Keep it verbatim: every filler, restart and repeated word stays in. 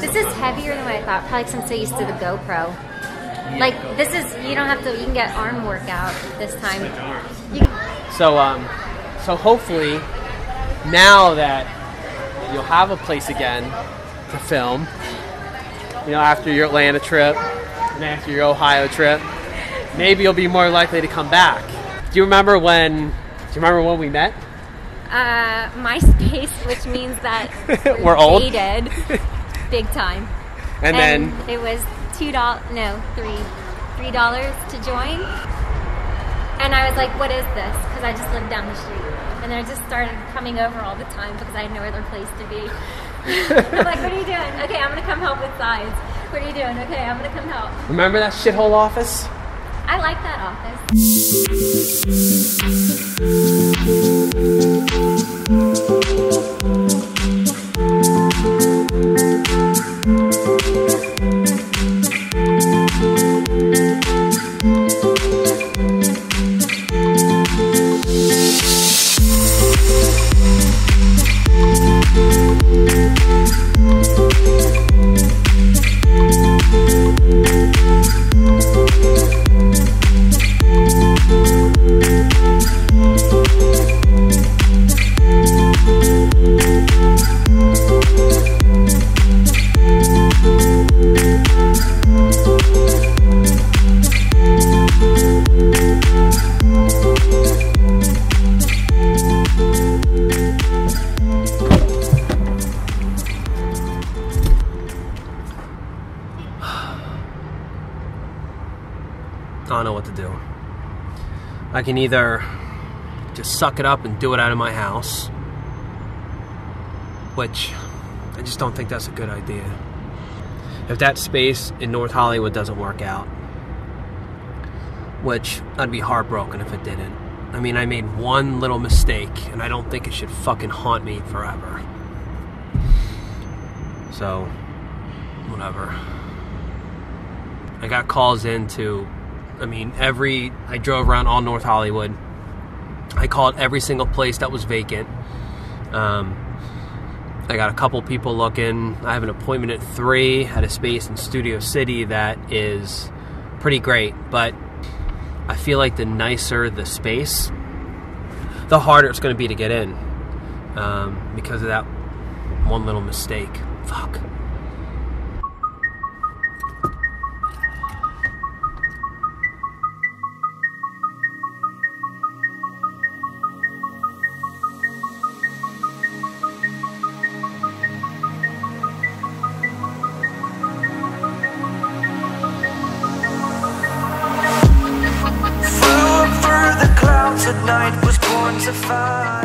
Like this is heavier than what I thought. Probably because I'm so used to the GoPro. Yeah, like GoPro. This is, you don't have to, you can get arm workout this time. So, um, so hopefully now that you'll have a place again to film, you know, after your Atlanta trip and after your Ohio trip, maybe you'll be more likely to come back. Do you remember when? Do you remember when we met? Uh, MySpace, which means that we're, we're old. Dated big time. And, and then it was two dollars, no, three, three dollars to join. And I was like, "What is this?" Because I just lived down the street, and then I just started coming over all the time because I had no other place to be. I'm like, "What are you doing? Okay, I'm gonna come help with sides. What are you doing? Okay, I'm gonna come help." Remember that shithole office? I like that office. I can either just suck it up and do it out of my house, which I just don't think that's a good idea. If that space in North Hollywood doesn't work out, which I'd be heartbroken if it didn't. I mean, I made one little mistake, and I don't think it should fucking haunt me forever. So, whatever. I got calls in to... I mean, every, I drove around all North Hollywood. I called every single place that was vacant. Um, I got a couple people looking. I have an appointment at three at a space in Studio City that is pretty great, but I feel like the nicer the space, the harder it's going to be to get in um, because of that one little mistake. Fuck. Night was born to fight.